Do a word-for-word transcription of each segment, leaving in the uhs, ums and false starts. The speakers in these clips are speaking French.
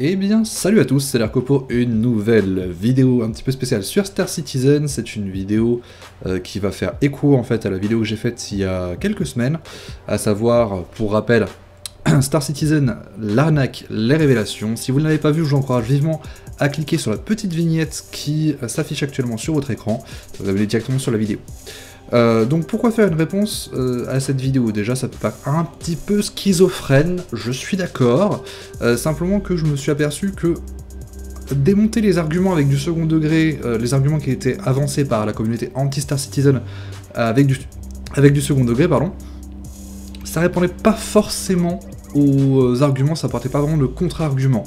Eh bien, salut à tous, c'est Larkopo, une nouvelle vidéo un petit peu spéciale sur Star Citizen. C'est une vidéo euh, qui va faire écho en fait à la vidéo que j'ai faite il y a quelques semaines, à savoir, pour rappel, Star Citizen, l'arnaque, les révélations. Si vous ne l'avez pas vu, je vous encourage vivement à cliquer sur la petite vignette qui s'affiche actuellement sur votre écran. Vous allez directement sur la vidéo. Euh, donc pourquoi faire une réponse euh, à cette vidéo? Déjà, ça peut paraître un petit peu schizophrène, je suis d'accord, euh, simplement que je me suis aperçu que démonter les arguments avec du second degré, euh, les arguments qui étaient avancés par la communauté anti-Star Citizen avec du, avec du second degré, pardon, ça répondait pas forcément aux arguments, ça apportait pas vraiment de contre-arguments.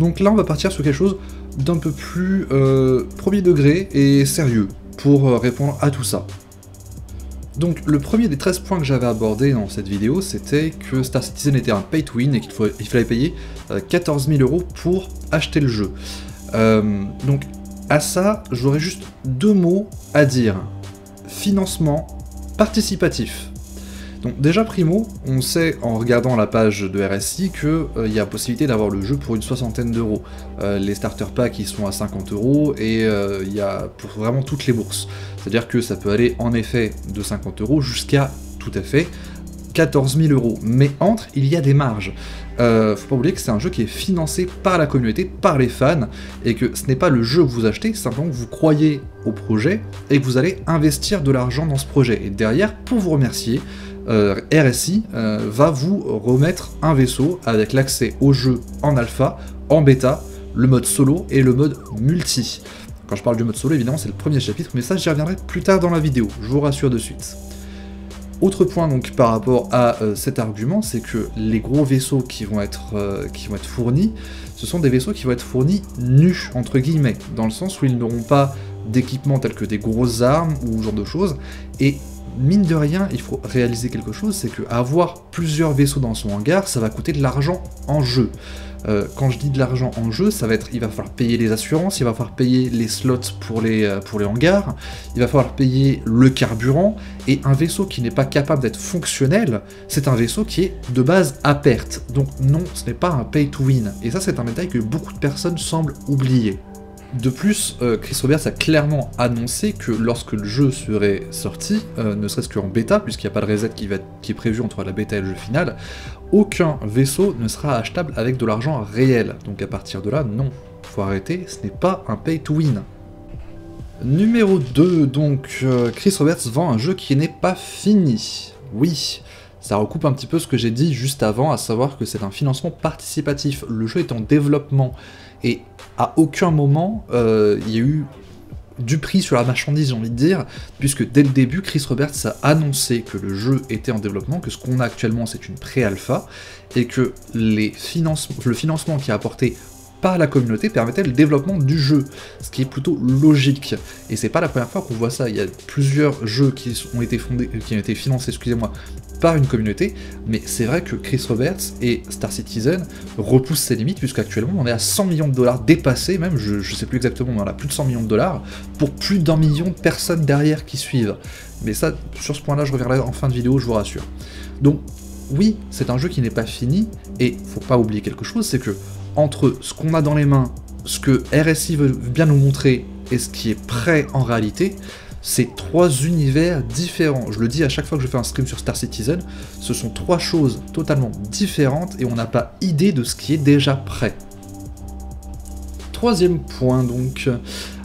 Donc là, on va partir sur quelque chose d'un peu plus euh, premier degré et sérieux pour répondre à tout ça. Donc le premier des treize points que j'avais abordé dans cette vidéo, c'était que Star Citizen était un pay to win et qu'il fallait payer quatorze mille euros pour acheter le jeu. Euh, donc à ça, j'aurais juste deux mots à dire. Financement participatif. Donc déjà primo, on sait en regardant la page de R S I qu'il euh, y a possibilité d'avoir le jeu pour une soixantaine d'euros. Euh, les starter packs ils sont à cinquante euros et il euh, y a pour vraiment toutes les bourses. C'est-à-dire que ça peut aller en effet de cinquante euros jusqu'à tout à fait quatorze mille euros. Mais entre, il y a des marges. Euh, faut pas oublier que c'est un jeu qui est financé par la communauté, par les fans, et que ce n'est pas le jeu que vous achetez, c'est simplement que vous croyez au projet et que vous allez investir de l'argent dans ce projet. Et derrière, pour vous remercier, Euh, R S I euh, va vous remettre un vaisseau avec l'accès au jeu en alpha, en bêta, le mode solo et le mode multi. Quand je parle du mode solo, évidemment, c'est le premier chapitre, mais ça, j'y reviendrai plus tard dans la vidéo, je vous rassure de suite. Autre point donc par rapport à euh, cet argument, c'est que les gros vaisseaux qui vont être, euh, qui vont être fournis, ce sont des vaisseaux qui vont être fournis nus, entre guillemets, dans le sens où ils n'auront pas d'équipement tel que des grosses armes ou ce genre de choses, et mine de rien, il faut réaliser quelque chose, c'est que avoir plusieurs vaisseaux dans son hangar, ça va coûter de l'argent en jeu. Euh, quand je dis de l'argent en jeu, ça va être, il va falloir payer les assurances, il va falloir payer les slots pour les, euh, pour les hangars, il va falloir payer le carburant, et un vaisseau qui n'est pas capable d'être fonctionnel, c'est un vaisseau qui est de base à perte. Donc non, ce n'est pas un pay to win. Et ça, c'est un détail que beaucoup de personnes semblent oublier. De plus, euh, Chris Roberts a clairement annoncé que lorsque le jeu serait sorti, euh, ne serait-ce qu'en bêta, puisqu'il n'y a pas de reset qui, va être, qui est prévu entre la bêta et le jeu final, aucun vaisseau ne sera achetable avec de l'argent réel. Donc à partir de là, non, faut arrêter, ce n'est pas un pay to win. Numéro deux, donc euh, Chris Roberts vend un jeu qui n'est pas fini. Oui, ça recoupe un petit peu ce que j'ai dit juste avant, à savoir que c'est un financement participatif. Le jeu est en développement et à aucun moment euh, il y a eu du prix sur la marchandise, j'ai envie de dire, puisque dès le début, Chris Roberts a annoncé que le jeu était en développement, que ce qu'on a actuellement c'est une pré-alpha, et que les finance le financement qui est apporté par la communauté permettait le développement du jeu, ce qui est plutôt logique. Et c'est pas la première fois qu'on voit ça, il y a plusieurs jeux qui ont été, fondés, qui ont été financés, excusez-moi, par une communauté, mais c'est vrai que Chris Roberts et Star Citizen repoussent ses limites, puisqu'actuellement on est à cent millions de dollars dépassés, même, je, je sais plus exactement, on en a plus de cent millions de dollars, pour plus d'un million de personnes derrière qui suivent. Mais ça, sur ce point-là, je reviendrai en fin de vidéo, je vous rassure. Donc, oui, c'est un jeu qui n'est pas fini, et faut pas oublier quelque chose, c'est que entre ce qu'on a dans les mains, ce que R S I veut bien nous montrer, et ce qui est prêt en réalité, c'est trois univers différents. Je le dis à chaque fois que je fais un stream sur Star Citizen, ce sont trois choses totalement différentes et on n'a pas idée de ce qui est déjà prêt. Troisième point donc,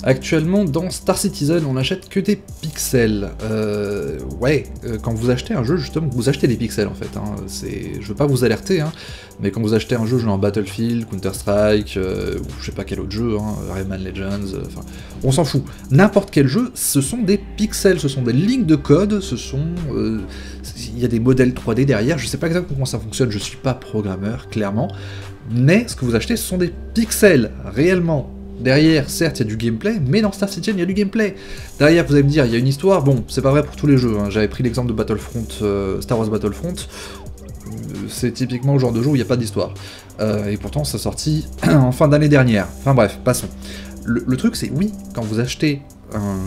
actuellement dans Star Citizen on n'achète que des pixels. Euh, ouais, quand vous achetez un jeu justement, vous achetez des pixels en fait, hein. C'est, je veux pas vous alerter, hein, mais quand vous achetez un jeu genre Battlefield, Counter-Strike, euh, ou je sais pas quel autre jeu, hein, Rayman Legends, euh, on s'en fout. N'importe quel jeu, ce sont des pixels, ce sont des lignes de code, ce sont... Euh, il y a des modèles trois D derrière, je sais pas exactement comment ça fonctionne, je suis pas programmeur, clairement. Mais ce que vous achetez, ce sont des pixels, réellement. Derrière, certes, il y a du gameplay, mais dans Star Citizen, il y a du gameplay. Derrière, vous allez me dire, il y a une histoire, bon, c'est pas vrai pour tous les jeux, hein. J'avais pris l'exemple de Battlefront, euh, Star Wars Battlefront, c'est typiquement le genre de jeu où il n'y a pas d'histoire. Euh, et pourtant, ça sortit en fin d'année dernière. Enfin bref, passons. Le, le truc, c'est, oui, quand vous achetez un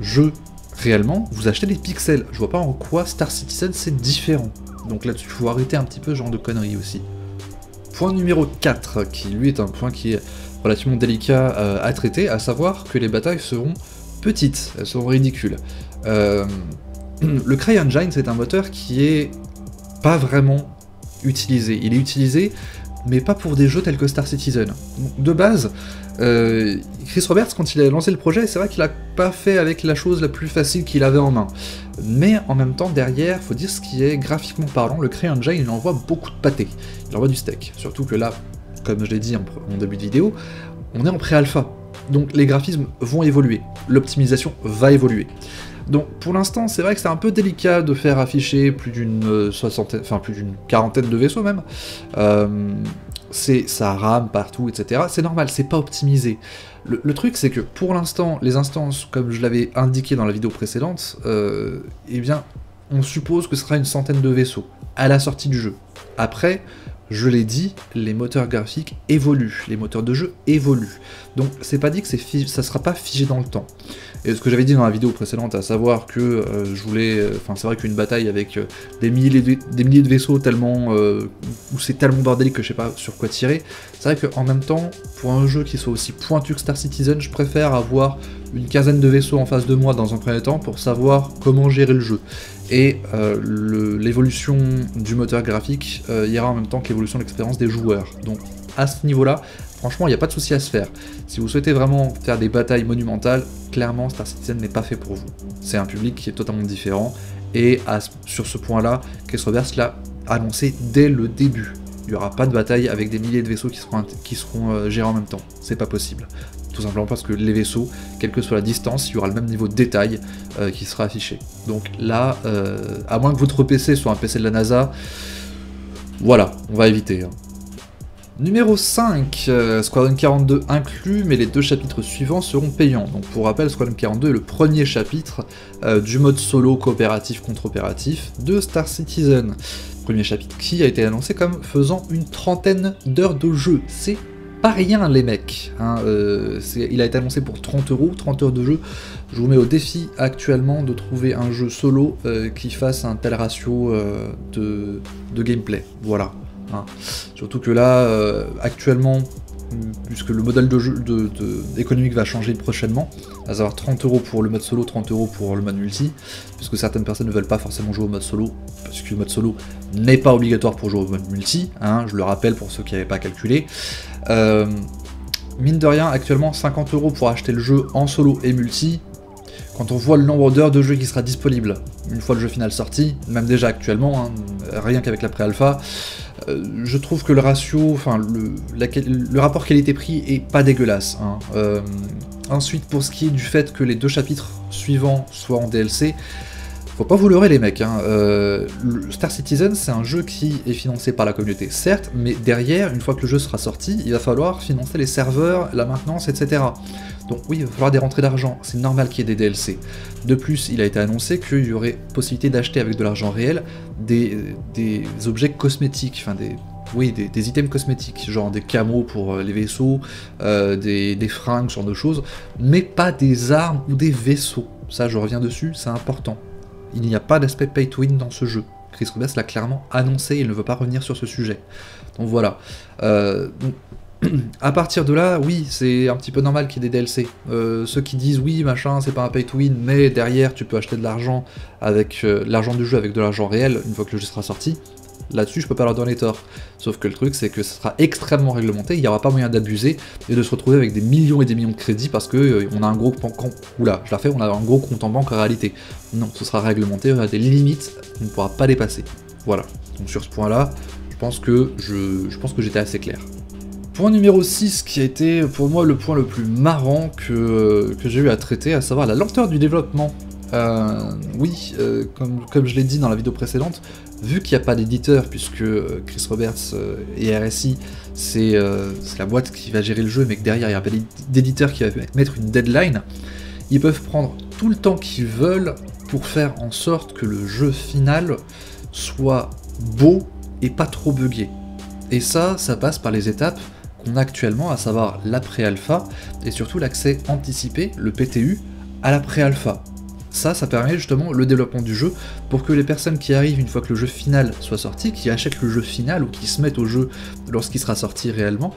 jeu réellement, vous achetez des pixels. Je vois pas en quoi Star Citizen, c'est différent. Donc là-dessus, il faut arrêter un petit peu ce genre de conneries aussi. point numéro quatre, qui lui est un point qui est relativement délicat euh, à traiter, à savoir que les batailles seront petites, elles seront ridicules. Euh, le CryEngine, c'est un moteur qui est pas vraiment utilisé. Il est utilisé, mais pas pour des jeux tels que Star Citizen. De base, euh, Chris Roberts, quand il a lancé le projet, c'est vrai qu'il a pas fait avec la chose la plus facile qu'il avait en main. Mais en même temps, derrière, faut dire ce qui est graphiquement parlant, le CryEngine, il envoie beaucoup de pâté. Il envoie du steak. Surtout que là, comme je l'ai dit en, en début de vidéo, on est en pré-alpha. Donc les graphismes vont évoluer. L'optimisation va évoluer. Donc pour l'instant, c'est vrai que c'est un peu délicat de faire afficher plus d'une soixantaine, enfin plus d'une quarantaine de vaisseaux même. Euh, ça rame partout, et cetera. C'est normal, c'est pas optimisé. Le, le truc, c'est que pour l'instant, les instances, comme je l'avais indiqué dans la vidéo précédente, euh, eh bien, on suppose que ce sera une centaine de vaisseaux à la sortie du jeu. Après, je l'ai dit, les moteurs graphiques évoluent, les moteurs de jeu évoluent. Donc c'est pas dit que fige... ça sera pas figé dans le temps. Et ce que j'avais dit dans la vidéo précédente, à savoir que euh, je voulais... Enfin euh, c'est vrai qu'une bataille avec euh, des, milliers de... des milliers de vaisseaux tellement... Euh, où c'est tellement bordélique que je sais pas sur quoi tirer. C'est vrai qu'en même temps, pour un jeu qui soit aussi pointu que Star Citizen, je préfère avoir une quinzaine de vaisseaux en face de moi dans un premier temps pour savoir comment gérer le jeu. Et euh, l'évolution du moteur graphique euh, ira en même temps que l'évolution de l'expérience des joueurs. Donc à ce niveau-là, franchement, il n'y a pas de souci à se faire. Si vous souhaitez vraiment faire des batailles monumentales, clairement Star Citizen n'est pas fait pour vous. C'est un public qui est totalement différent. Et à, sur ce point-là, Chris Roberts l'a annoncé dès le début. Il n'y aura pas de bataille avec des milliers de vaisseaux qui seront, qui seront euh, gérés en même temps. C'est pas possible. Tout simplement parce que les vaisseaux, quelle que soit la distance, il y aura le même niveau de détail euh, qui sera affiché. Donc là, euh, à moins que votre P C soit un P C de la NASA, voilà, on va éviter. Hein. Numéro cinq, euh, Squadron quarante-deux inclus, mais les deux chapitres suivants seront payants. Donc pour rappel, Squadron quarante-deux est le premier chapitre euh, du mode solo coopératif contre opératif de Star Citizen. Premier chapitre qui a été annoncé comme faisant une trentaine d'heures de jeu. C'est pas rien les mecs, hein, euh, il a été annoncé pour trente euros, trente heures de jeu. Je vous mets au défi actuellement de trouver un jeu solo euh, qui fasse un tel ratio euh, de, de gameplay, voilà. Hein. Surtout que là, euh, actuellement, puisque le modèle de jeu de, de, économique va changer prochainement, à savoir trente euros pour le mode solo, trente euros pour le mode multi, puisque certaines personnes ne veulent pas forcément jouer au mode solo, parce que le mode solo n'est pas obligatoire pour jouer au mode multi, hein, je le rappelle pour ceux qui n'avaient pas calculé. Euh, mine de rien, actuellement cinquante euros pour acheter le jeu en solo et multi, quand on voit le nombre d'heures de jeu qui sera disponible une fois le jeu final sorti, même déjà actuellement, hein, rien qu'avec la pré-alpha, euh, je trouve que le ratio, enfin le, le rapport qualité-prix est pas dégueulasse. Hein. Euh, ensuite, pour ce qui est du fait que les deux chapitres suivants soient en D L C, faut pas vous leurrer les mecs, hein. euh, Star Citizen c'est un jeu qui est financé par la communauté, certes, mais derrière, une fois que le jeu sera sorti, il va falloir financer les serveurs, la maintenance, et cetera. Donc oui, il va falloir des rentrées d'argent, c'est normal qu'il y ait des D L C. De plus, il a été annoncé qu'il y aurait possibilité d'acheter avec de l'argent réel des, des objets cosmétiques, enfin des... Oui, des, des items cosmétiques, genre des camos pour les vaisseaux, euh, des, des fringues, ce genre de choses, mais pas des armes ou des vaisseaux. Ça, je reviens dessus, c'est important. Il n'y a pas d'aspect pay to win dans ce jeu. Chris Roberts l'a clairement annoncé, il ne veut pas revenir sur ce sujet. Donc voilà. Euh, à partir de là, oui, c'est un petit peu normal qu'il y ait des D L C. Euh, ceux qui disent oui, machin, c'est pas un pay to win, mais derrière tu peux acheter de l'argent avec euh, l'argent du jeu, avec de l'argent réel, une fois que le jeu sera sorti. Là-dessus, je peux pas leur donner tort. Sauf que le truc, c'est que ça sera extrêmement réglementé, il n'y aura pas moyen d'abuser et de se retrouver avec des millions et des millions de crédits parce que euh, on a un gros compte en banque. Oula, je la fais, on a un gros compte en banque en réalité. Non, ce sera réglementé, il y aura des limites qu'on ne pourra pas dépasser. Voilà. Donc sur ce point-là, je pense que je, je pense que j'étais assez clair. Point numéro six, qui a été pour moi le point le plus marrant que, que j'ai eu à traiter, à savoir la lenteur du développement. Euh, oui, euh, comme, comme je l'ai dit dans la vidéo précédente, vu qu'il n'y a pas d'éditeur, puisque Chris Roberts et R S I, c'est euh, la boîte qui va gérer le jeu, mais que derrière il n'y a pas d'éditeur qui va mettre une deadline, ils peuvent prendre tout le temps qu'ils veulent pour faire en sorte que le jeu final soit beau et pas trop buggé. Et ça, ça passe par les étapes qu'on a actuellement, à savoir la pré-alpha, et surtout l'accès anticipé, le P T U, à la pré-alpha. Ça, ça permet justement le développement du jeu pour que les personnes qui arrivent une fois que le jeu final soit sorti, qui achètent le jeu final ou qui se mettent au jeu lorsqu'il sera sorti réellement,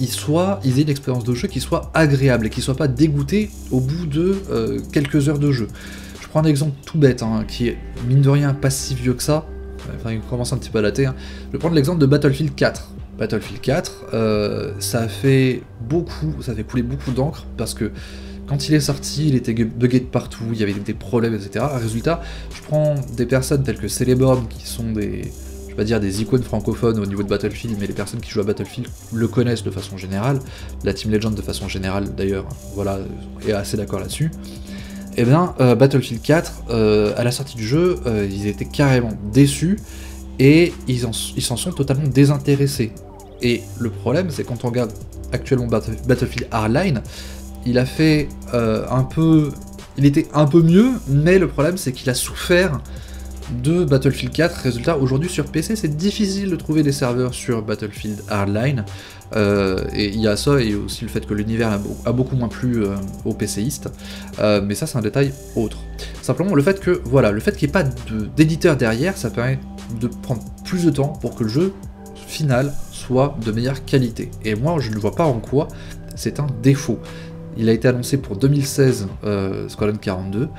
ils, soient, ils aient une expérience de jeu qui soit agréable et qui ne soit pas dégoûtée au bout de euh, quelques heures de jeu. Je prends un exemple tout bête, hein, qui est mine de rien pas si vieux que ça, enfin il commence un petit peu à dater, hein. Je vais prendre l'exemple de Battlefield quatre. Battlefield quatre, euh, ça a fait beaucoup, ça a fait couler beaucoup d'encre parce que quand il est sorti, il était bugué de partout, il y avait des problèmes, et cetera. Résultat, je prends des personnes telles que Celeborn, qui sont des, je vais pas dire des icônes francophones au niveau de Battlefield, mais les personnes qui jouent à Battlefield le connaissent de façon générale, la Team Legend de façon générale d'ailleurs, voilà, est assez d'accord là-dessus. Et bien, euh, Battlefield quatre, euh, à la sortie du jeu, euh, ils étaient carrément déçus et ils s'en sont totalement désintéressés. Et le problème, c'est quand on regarde actuellement Battlefield Hardline, il a fait euh, un peu... Il était un peu mieux, mais le problème c'est qu'il a souffert de Battlefield quatre. Résultat, aujourd'hui sur P C, c'est difficile de trouver des serveurs sur Battlefield Hardline. Euh, et il y a ça, et aussi le fait que l'univers a beaucoup moins plu euh, aux PCistes. Euh, mais ça, c'est un détail autre. Simplement, le fait que, voilà, le fait qu'il n'y ait pas d'éditeur derrière, ça permet de prendre plus de temps pour que le jeu final soit de meilleure qualité. Et moi, je ne vois pas en quoi c'est un défaut. Il a été annoncé pour deux mille seize, euh, Squadron quarante-deux.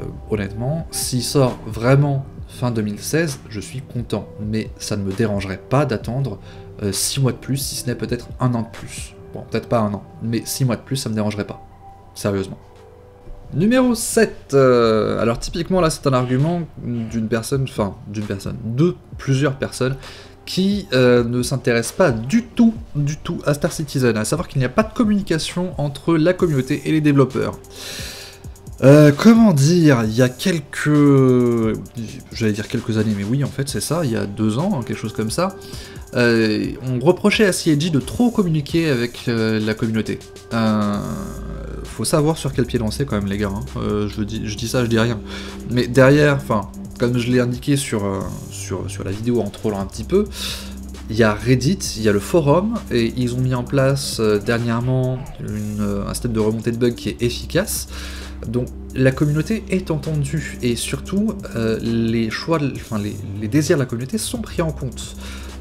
Euh, honnêtement, s'il sort vraiment fin deux mille seize, je suis content. Mais ça ne me dérangerait pas d'attendre euh, six mois de plus, si ce n'est peut-être un an de plus. Bon, peut-être pas un an, mais six mois de plus, ça ne me dérangerait pas. Sérieusement. Numéro sept. euh, Alors typiquement, là, c'est un argument d'une personne, enfin, d'une personne, de plusieurs personnes, qui euh, ne s'intéresse pas du tout, du tout à Star Citizen, à savoir qu'il n'y a pas de communication entre la communauté et les développeurs. Euh, comment dire, il y a quelques... J'allais dire quelques années, mais oui, en fait, c'est ça, il y a deux ans, quelque chose comme ça, euh, on reprochait à C I G de trop communiquer avec euh, la communauté. Euh... Faut savoir sur quel pied lancer quand même, les gars, hein. euh, je, dis, je dis ça, je dis rien. Mais derrière, enfin... Comme je l'ai indiqué sur, euh, sur, sur la vidéo en trollant un petit peu, il y a Reddit, il y a le forum, et ils ont mis en place euh, dernièrement une, euh, un système de remontée de bugs qui est efficace. Donc la communauté est entendue, et surtout euh, les choix, enfin les, les désirs de la communauté sont pris en compte.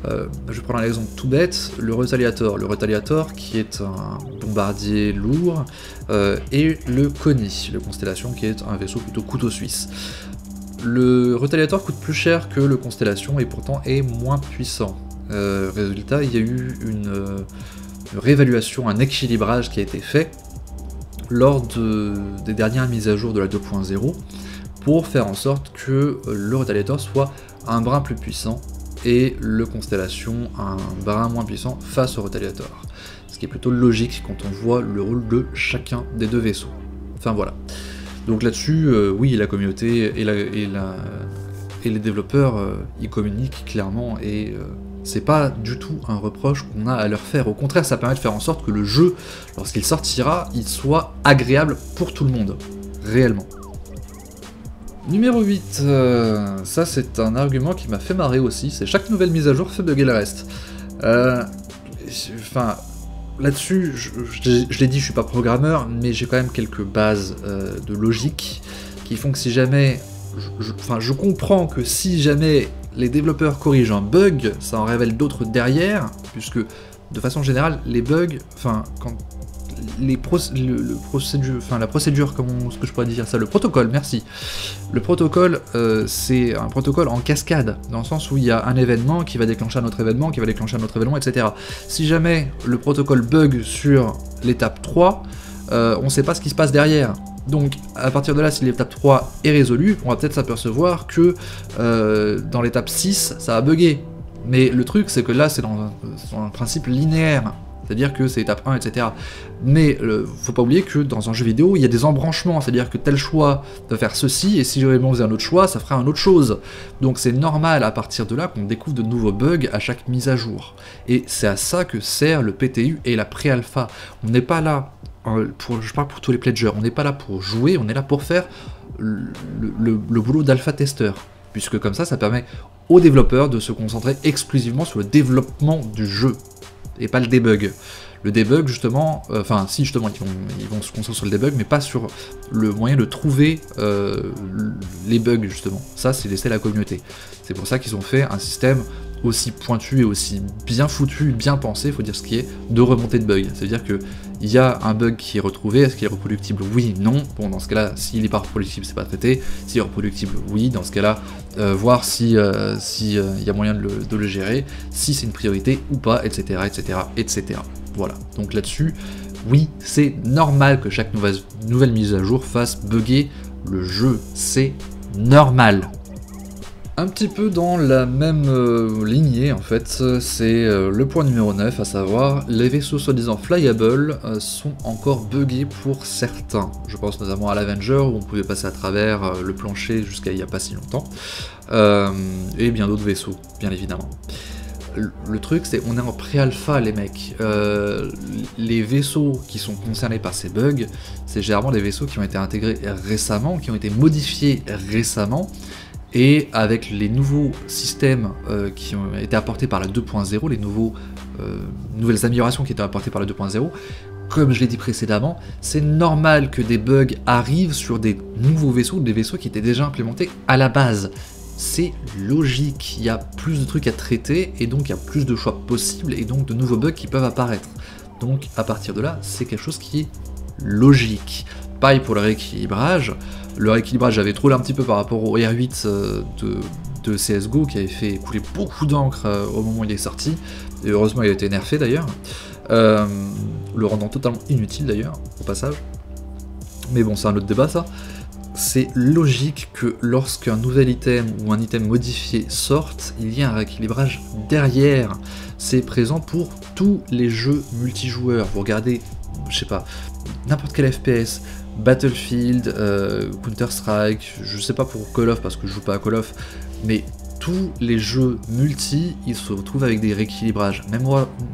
Euh, je vais prendre un exemple tout bête, le Retaliator. Le Retaliator qui est un bombardier lourd, euh, et le Connie, le Constellation qui est un vaisseau plutôt couteau suisse. Le Retaliator coûte plus cher que le Constellation et pourtant est moins puissant. Euh, résultat, il y a eu une, euh, une réévaluation, un équilibrage qui a été fait lors de, des dernières mises à jour de la deux point zéro pour faire en sorte que le Retaliator soit un brin plus puissant et le Constellation un brin moins puissant face au Retaliator. Ce qui est plutôt logique quand on voit le rôle de chacun des deux vaisseaux. Enfin voilà. Donc là-dessus, euh, oui, la communauté et, la, et, la, et les développeurs, euh, ils communiquent clairement et euh, c'est pas du tout un reproche qu'on a à leur faire. Au contraire, ça permet de faire en sorte que le jeu, lorsqu'il sortira, il soit agréable pour tout le monde, réellement. Numéro huit, euh, ça c'est un argument qui m'a fait marrer aussi, c'est chaque nouvelle mise à jour fait bugger le reste. Euh, enfin... Là-dessus, je, je, je l'ai dit, je suis pas programmeur, mais j'ai quand même quelques bases euh, de logique qui font que si jamais... Je, je, enfin, je comprends que si jamais les développeurs corrigent un bug, ça en révèle d'autres derrière, puisque de façon générale, les bugs... Enfin, quand les proc, le, le procédure, enfin, la procédure, comment est-ce que je pourrais dire ça? Le protocole, merci. Le protocole, euh, c'est un protocole en cascade, dans le sens où il y a un événement qui va déclencher un autre événement, qui va déclencher un autre événement, et cetera. Si jamais le protocole bug sur l'étape trois, euh, on ne sait pas ce qui se passe derrière. Donc, à partir de là, si l'étape trois est résolue, on va peut-être s'apercevoir que euh, dans l'étape six, ça a bugué. Mais le truc, c'est que là, c'est dans, dans un principe linéaire. C'est-à-dire que c'est étape un, et cetera. Mais euh, faut pas oublier que dans un jeu vidéo, il y a des embranchements, c'est-à-dire que tel choix va faire ceci, et si on faisait un autre choix, ça fera un autre chose. Donc c'est normal à partir de là qu'on découvre de nouveaux bugs à chaque mise à jour. Et c'est à ça que sert le P T U et la pré-alpha. On n'est pas là, pour, je parle pour tous les pledgers, on n'est pas là pour jouer, on est là pour faire le, le, le boulot d'alpha-testeur. Puisque comme ça, ça permet aux développeurs de se concentrer exclusivement sur le développement du jeu. Et pas le debug. le debug justement, enfin euh, si justement ils vont, ils vont se concentrer sur le debug, mais pas sur le moyen de trouver euh, les bugs justement. Ça c'est laisser la communauté. C'est pour ça qu'ils ont fait un système aussi pointu et aussi bien foutu, bien pensé, il faut dire ce qui est, de remontée de bugs. C'est-à-dire que il y a un bug qui est retrouvé, est-ce qu'il est reproductible? Oui, non. Bon, dans ce cas-là, s'il n'est pas reproductible, c'est pas traité. S'il est reproductible, oui. Dans ce cas-là, euh, voir si euh, si, euh, y a moyen de le, de le gérer, si c'est une priorité ou pas, et cetera, et cetera, et cetera. Voilà. Donc là-dessus, oui, c'est normal que chaque nouvelle, nouvelle mise à jour fasse bugger le jeu. C'est normal. Un petit peu dans la même euh, lignée en fait, c'est euh, le point numéro neuf, à savoir les vaisseaux soi-disant flyable euh, sont encore buggés pour certains. Je pense notamment à l'Avenger où on pouvait passer à travers euh, le plancher jusqu'à il n'y a pas si longtemps, euh, et bien d'autres vaisseaux, bien évidemment. Le truc c'est on est en pré-alpha les mecs, euh, les vaisseaux qui sont concernés par ces bugs, c'est généralement des vaisseaux qui ont été intégrés récemment, qui ont été modifiés récemment. Et avec les nouveaux systèmes euh, qui ont été apportés par la deux point zéro, les nouveaux, euh, nouvelles améliorations qui étaient apportées par la deux point zéro, comme je l'ai dit précédemment, c'est normal que des bugs arrivent sur des nouveaux vaisseaux, des vaisseaux qui étaient déjà implémentés à la base. C'est logique, il y a plus de trucs à traiter, et donc il y a plus de choix possibles, et donc de nouveaux bugs qui peuvent apparaître. Donc à partir de là, c'est quelque chose qui est logique. Pareil pour le rééquilibrage. Le rééquilibrage, j'avais trollé un petit peu par rapport au R huit de, de C S G O qui avait fait couler beaucoup d'encre au moment où il est sorti. Et heureusement, il a été nerfé d'ailleurs, euh, le rendant totalement inutile d'ailleurs, au passage. Mais bon, c'est un autre débat ça. C'est logique que lorsqu'un nouvel item ou un item modifié sorte, il y a un rééquilibrage derrière. C'est présent pour tous les jeux multijoueurs. Vous regardez, je sais pas, n'importe quel F P S, Battlefield, euh, Counter-Strike, je sais pas pour Call of parce que je joue pas à Call of, mais tous les jeux multi, ils se retrouvent avec des rééquilibrages. Même,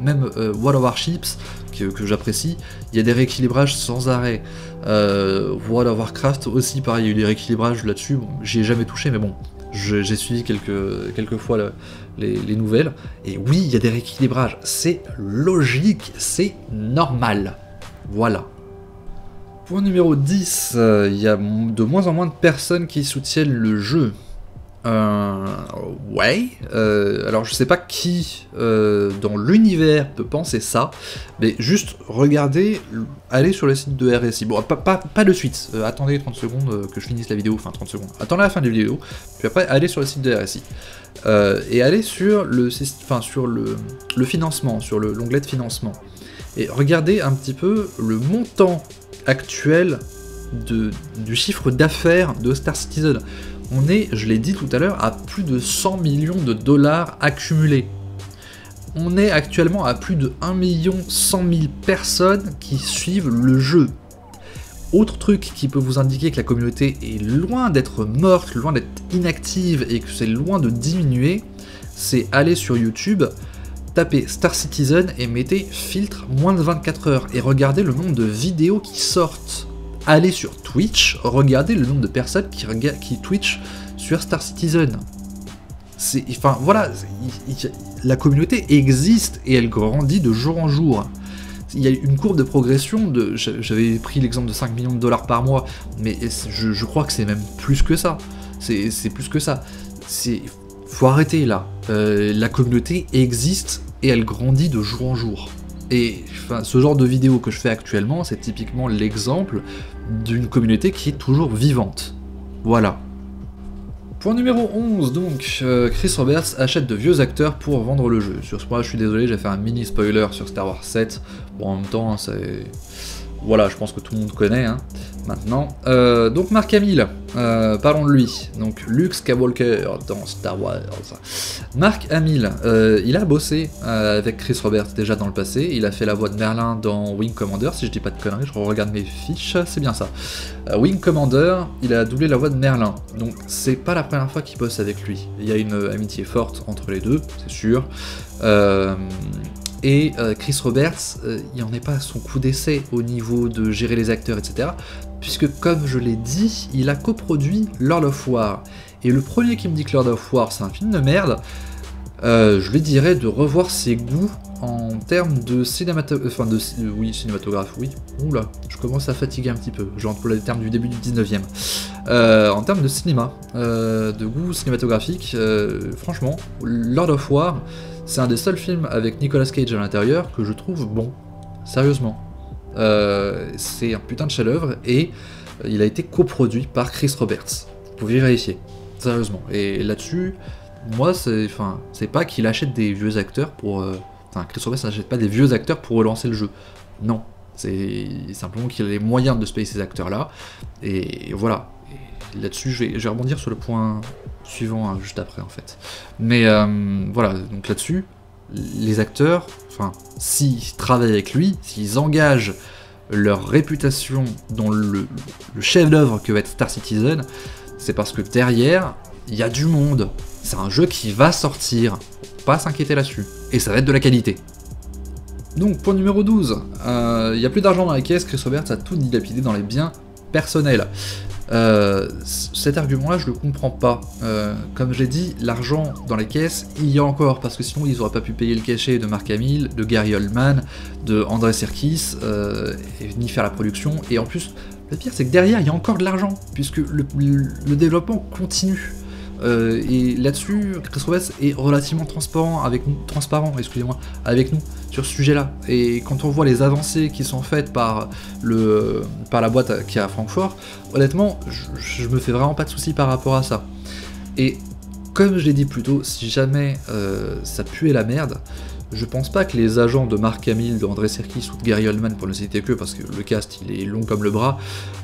même euh, World of Warships, que, que j'apprécie, il y a des rééquilibrages sans arrêt. Euh, World of Warcraft aussi, pareil, il y a eu des rééquilibrages là-dessus, bon, j'y ai jamais touché, mais bon, j'ai suivi quelques, quelques fois le, les, les nouvelles, et oui, il y a des rééquilibrages, c'est logique, c'est normal, voilà. Point numéro dix, il euh, y a de moins en moins de personnes qui soutiennent le jeu. Euh, ouais, euh, alors je sais pas qui euh, dans l'univers peut penser ça, mais juste regardez, allez sur le site de R S I, bon pas, pas, pas de suite, euh, attendez trente secondes que je finisse la vidéo, enfin trente secondes, attendez la fin de la vidéo, puis après allez sur le site de R S I, euh, et allez sur le, enfin, sur le, le financement, sur l'onglet de financement, et regardez un petit peu le montant actuel de, du chiffre d'affaires de Star Citizen. On est, je l'ai dit tout à l'heure, à plus de cent millions de dollars accumulés. On est actuellement à plus de un million cent mille personnes qui suivent le jeu. Autre truc qui peut vous indiquer que la communauté est loin d'être morte, loin d'être inactive et que c'est loin de diminuer, c'est aller sur YouTube, tapez Star Citizen et mettez filtre moins de vingt-quatre heures et regardez le nombre de vidéos qui sortent. Allez sur Twitch, regardez le nombre de personnes qui, qui Twitch sur Star Citizen. Enfin voilà, il, il, la communauté existe et elle grandit de jour en jour. Il y a une courbe de progression, de, j'avais pris l'exemple de cinq millions de dollars par mois, mais je, je crois que c'est même plus que ça. C'est plus que ça. Il faut arrêter là. Euh, la communauté existe et elle grandit de jour en jour. Et enfin, ce genre de vidéo que je fais actuellement, c'est typiquement l'exemple d'une communauté qui est toujours vivante. Voilà. Point numéro onze, donc, euh, Chris Roberts achète de vieux acteurs pour vendre le jeu. Sur ce point, je suis désolé, j'ai fait un mini spoiler sur Star Wars sept. Bon, en même temps, hein, c'est... Voilà, je pense que tout le monde connaît, hein, maintenant. Euh, donc Mark Hamill, euh, parlons de lui. Donc Luke Skywalker dans Star Wars. Mark Hamill, euh, il a bossé euh, avec Chris Roberts déjà dans le passé. Il a fait la voix de Merlin dans Wing Commander, si je dis pas de conneries, je regarde mes fiches, c'est bien ça. Euh, Wing Commander, il a doublé la voix de Merlin. Donc c'est pas la première fois qu'il bosse avec lui. Il y a une amitié forte entre les deux, c'est sûr. Euh... Et euh, Chris Roberts, euh, il n'en est pas à son coup d'essai au niveau de gérer les acteurs, et cetera. Puisque, comme je l'ai dit, il a coproduit Lord of War. Et le premier qui me dit que Lord of War, c'est un film de merde, euh, je lui dirais de revoir ses goûts en termes de cinématographe, enfin de oui, cinématographe, oui, oula, je commence à fatiguer un petit peu, je rentre pour les termes du début du dix-neuvième. Euh, en termes de cinéma, euh, de goût cinématographique, euh, franchement, Lord of War, c'est un des seuls films avec Nicolas Cage à l'intérieur que je trouve bon, sérieusement. Euh, c'est un putain de chef-d'œuvre et il a été coproduit par Chris Roberts, vous pouvez vérifier, sérieusement. Et là-dessus, moi, c'est enfin, c'est pas qu'il achète des vieux acteurs pour... Euh, Enfin, Chris Roberts n'achète pas des vieux acteurs pour relancer le jeu. Non, c'est simplement qu'il a les moyens de se payer ces acteurs-là. Et voilà. Là-dessus, je vais, je vais rebondir sur le point suivant hein, juste après, en fait. Mais euh, voilà, donc là-dessus, les acteurs, enfin, s'ils travaillent avec lui, s'ils engagent leur réputation dans le, le chef-d'œuvre que va être Star Citizen, c'est parce que derrière, il y a du monde. C'est un jeu qui va sortir. Pas s'inquiéter là-dessus. Et ça va être de la qualité. Donc, point numéro douze. Il euh, n'y a plus d'argent dans la caisse, Chris Roberts a tout dilapidé dans les biens personnels. Euh, cet argument-là, je le comprends pas. Euh, comme j'ai dit, l'argent dans les caisses, il y a encore, parce que sinon, ils n'auraient pas pu payer le cachet de Mark Hamill, de Gary Oldman, de André Serkis, euh, et, ni faire la production. Et en plus, le pire, c'est que derrière, il y a encore de l'argent, puisque le, le, le développement continue. Euh, et là-dessus, Chris Roberts est relativement transparent avec nous, transparent, excusez-moi, avec nous sur ce sujet-là. Et quand on voit les avancées qui sont faites par, le, par la boîte qui est à Francfort, honnêtement, je, je me fais vraiment pas de soucis par rapport à ça. Et comme je l'ai dit plus tôt, si jamais euh, ça puait la merde, je pense pas que les agents de Mark Hamill, de André Serkis ou de Gary Oldman, pour ne citer que, parce que le cast il est long comme le bras,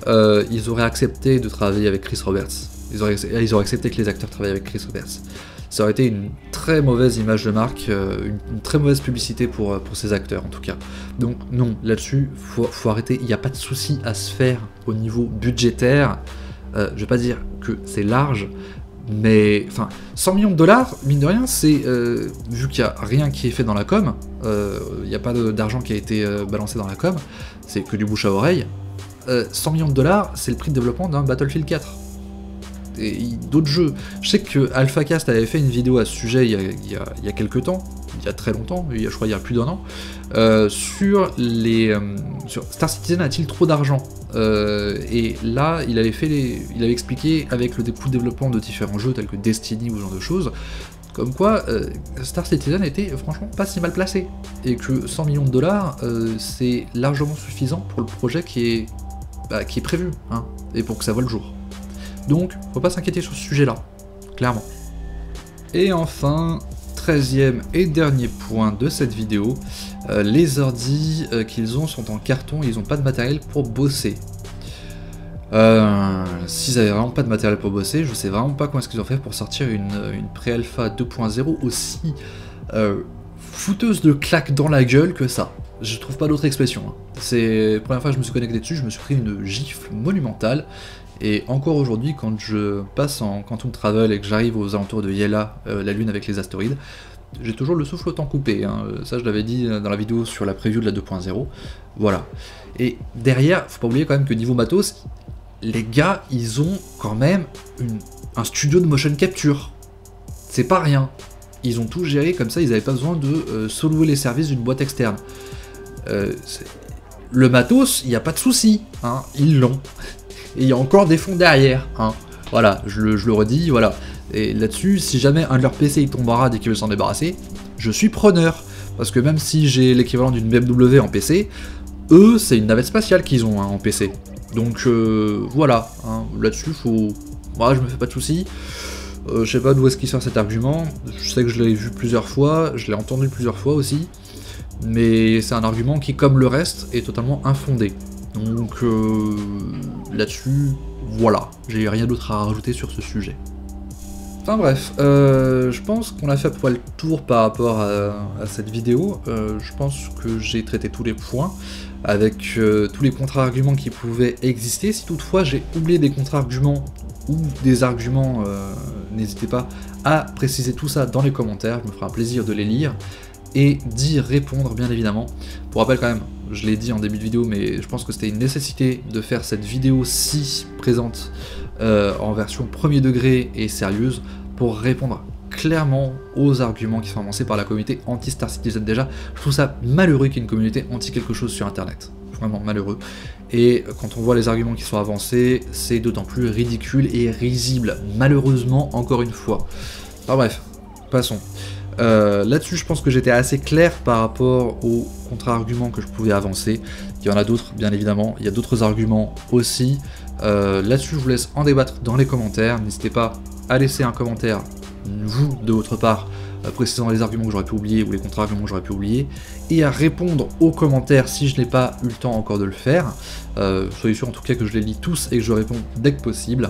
euh, ils auraient accepté de travailler avec Chris Roberts. Ils auraient, ils auraient accepté que les acteurs travaillent avec Chris Roberts. Ça aurait été une très mauvaise image de marque, une, une très mauvaise publicité pour, pour ces acteurs en tout cas. Donc non, là-dessus, faut, faut arrêter, il n'y a pas de souci à se faire au niveau budgétaire. Euh, je ne vais pas dire que c'est large, mais enfin, cent millions de dollars, mine de rien, c'est euh, vu qu'il n'y a rien qui est fait dans la com, il euh, n'y a pas d'argent qui a été euh, balancé dans la com, c'est que du bouche à oreille. Euh, cent millions de dollars, c'est le prix de développement d'un Battlefield quatre. Et d'autres jeux. Je sais que AlphaCast avait fait une vidéo à ce sujet il y a, il y a, il y a quelques temps, il y a très longtemps, il y a, je crois il y a plus d'un an, euh, sur les... Euh, sur Star Citizen a-t-il trop d'argent euh, et là, il avait, fait les, il avait expliqué avec le coût de développement de différents jeux tels que Destiny ou ce genre de choses, comme quoi euh, Star Citizen était franchement pas si mal placé, et que cent millions de dollars, euh, c'est largement suffisant pour le projet qui est, bah, qui est prévu, hein, et pour que ça voie le jour. Donc, faut pas s'inquiéter sur ce sujet-là, clairement. Et enfin, treizième et dernier point de cette vidéo, euh, les ordis euh, qu'ils ont sont en carton, ils n'ont pas de matériel pour bosser. Euh, S'ils avaient vraiment pas de matériel pour bosser, je sais vraiment pas comment est-ce qu'ils ont fait pour sortir une, une pré-alpha deux point zéro aussi euh, fouteuse de claques dans la gueule que ça. Je trouve pas d'autre expression. Hein. C'est la première fois que je me suis connecté dessus, je me suis pris une gifle monumentale. Et encore aujourd'hui, quand je passe en Quantum Travel et que j'arrive aux alentours de Yela, euh, la lune avec les astéroïdes, j'ai toujours le souffle au temps coupé, hein. Ça je l'avais dit dans la vidéo sur la preview de la deux point zéro, voilà. Et derrière, faut pas oublier quand même que niveau matos, les gars, ils ont quand même une, un studio de motion capture, c'est pas rien. Ils ont tout géré comme ça, ils n'avaient pas besoin de euh, solo les services d'une boîte externe. Euh, le matos, il n'y a pas de souci, hein. Ils l'ont. Et il y a encore des fonds derrière, hein. Voilà, je le, je le redis, voilà. Et là-dessus, si jamais un de leurs P C il tombe en rade et qu'ils veulent s'en débarrasser, je suis preneur. Parce que même si j'ai l'équivalent d'une B M W en P C, eux, c'est une navette spatiale qu'ils ont hein, en P C. Donc euh, voilà, hein. Là-dessus, faut... Moi, je me fais pas de soucis. Euh, je sais pas d'où est-ce qu'il sort cet argument. Je sais que je l'ai vu plusieurs fois, je l'ai entendu plusieurs fois aussi. Mais c'est un argument qui, comme le reste, est totalement infondé. Donc euh, là-dessus, voilà, j'ai rien d'autre à rajouter sur ce sujet. Enfin bref, euh, je pense qu'on a fait à peu près le tour par rapport à, à cette vidéo. Euh, je pense que j'ai traité tous les points, avec euh, tous les contre-arguments qui pouvaient exister. Si toutefois j'ai oublié des contre-arguments ou des arguments, euh, n'hésitez pas à préciser tout ça dans les commentaires, je me ferai un plaisir de les lire. Et d'y répondre bien évidemment. Pour rappel quand même, je l'ai dit en début de vidéo, mais je pense que c'était une nécessité de faire cette vidéo si présente euh, en version premier degré et sérieuse pour répondre clairement aux arguments qui sont avancés par la communauté anti-Star Citizen. Déjà, je trouve ça malheureux qu'il y ait une communauté anti-quelque chose sur Internet. Vraiment malheureux. Et quand on voit les arguments qui sont avancés, c'est d'autant plus ridicule et risible. Malheureusement, encore une fois. Enfin bref, passons. Euh, Là-dessus, je pense que j'étais assez clair par rapport aux contre-arguments que je pouvais avancer. Il y en a d'autres, bien évidemment. Il y a d'autres arguments aussi. Euh, Là-dessus, je vous laisse en débattre dans les commentaires. N'hésitez pas à laisser un commentaire, vous, de votre part, précisant les arguments que j'aurais pu oublier ou les contre-arguments que j'aurais pu oublier, et à répondre aux commentaires si je n'ai pas eu le temps encore de le faire. Euh, soyez sûr en tout cas que je les lis tous et que je réponds dès que possible.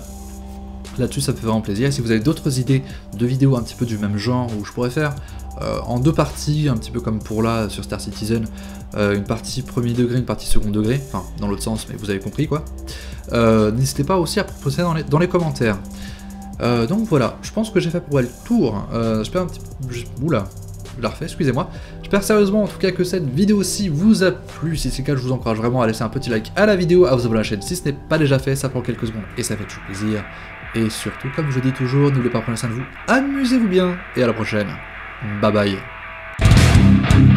Là-dessus, ça me fait vraiment plaisir. Et si vous avez d'autres idées de vidéos un petit peu du même genre, où je pourrais faire euh, en deux parties, un petit peu comme pour là sur Star Citizen, euh, une partie premier degré, une partie second degré, enfin dans l'autre sens, mais vous avez compris quoi, euh, n'hésitez pas aussi à proposer dans les, dans les commentaires. Euh, donc voilà, je pense que j'ai fait pour elle le tour. Euh, j'espère un petit peu... Oula, je la refais, excusez-moi. J'espère sérieusement en tout cas que cette vidéo-ci vous a plu. Si c'est le cas, je vous encourage vraiment à laisser un petit like à la vidéo, à vous abonner à la chaîne si ce n'est pas déjà fait. Ça prend quelques secondes et ça fait toujours plaisir. Et surtout, comme je dis toujours, n'oubliez pas de prendre soin de vous, amusez-vous bien et à la prochaine. Bye bye.